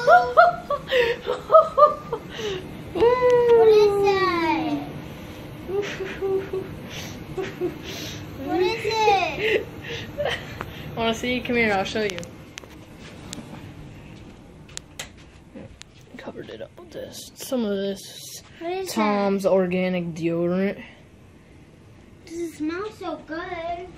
What is it? I want to see. Come here, I'll show you. I covered it up with this. Some of this Tom's organic deodorant. Does it smell so good?